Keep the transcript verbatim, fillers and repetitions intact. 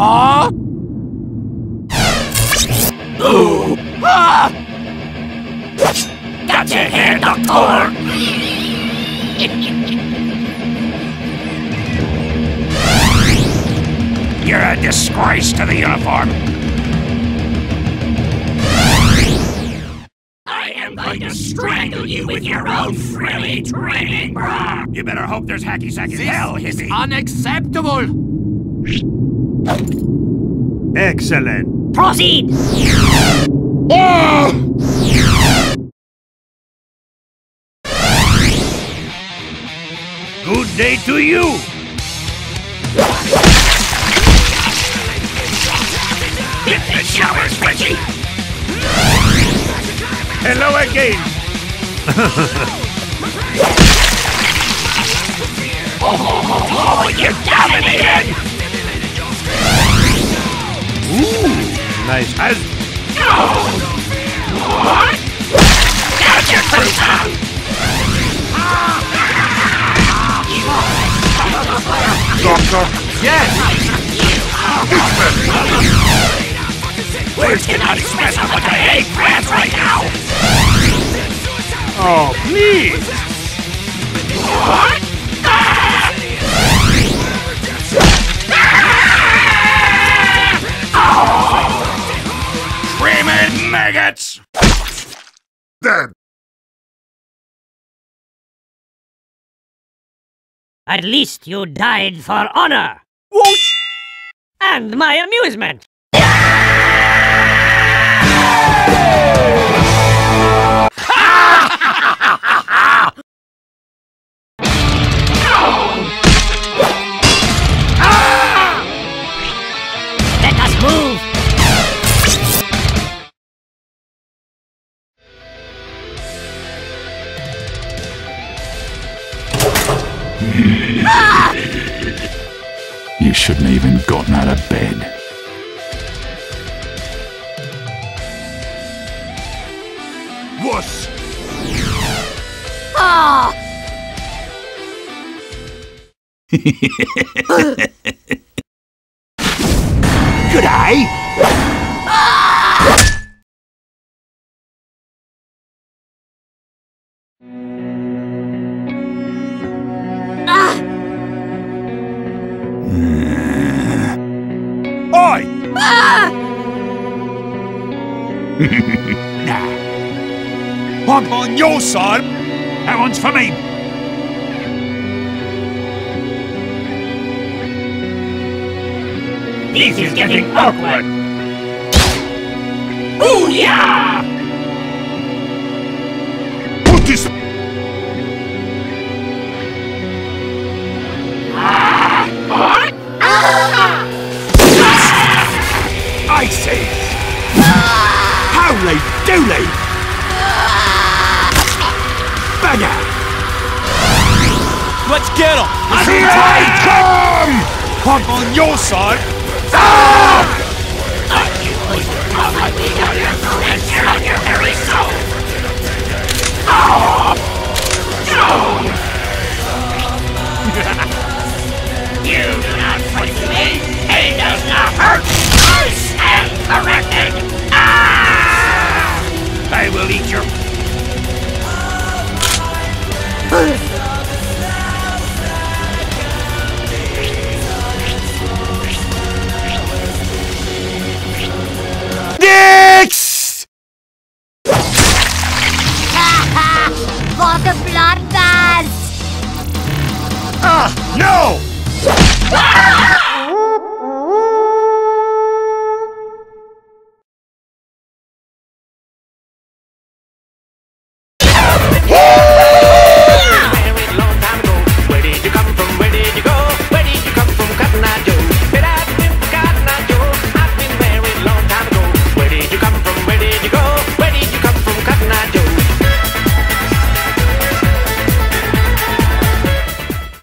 Huh? Oh! Ah! Got your hand on Thor! You're a disgrace to the uniform! I am going to strangle you with your own frilly training bra! You better hope there's hacky sack in hell, hippie! Unacceptable! Excellent! Proceed! Good day to you! Hit the shower, Squidgy! Hello again! oh, oh, oh, you dominated! Ooh! Nice as no! What? That's your true time! Doctor! Yes! Words cannot express how much I hate France right now! Oh, please! What? Maggots! Dead. At least you died for honor! Whoosh! And my amusement! You shouldn't have even gotten out of bed. Wuss! Ah! Good eye! Ah! Nah. I'm on your side. That one's for me. This, this is getting awkward. Ooh yeah! Put this. Ah, what? Ah. I say. Holy dooly! Bagger! Let's get him! Here I come! I'm on your side! Ah! You on my feet on your soul and tear out your very soul! Oh! No! You do not fight me! He does not hurt! I stand corrected! I will eat your... Next! Haha! For the blood baths! Ah! No!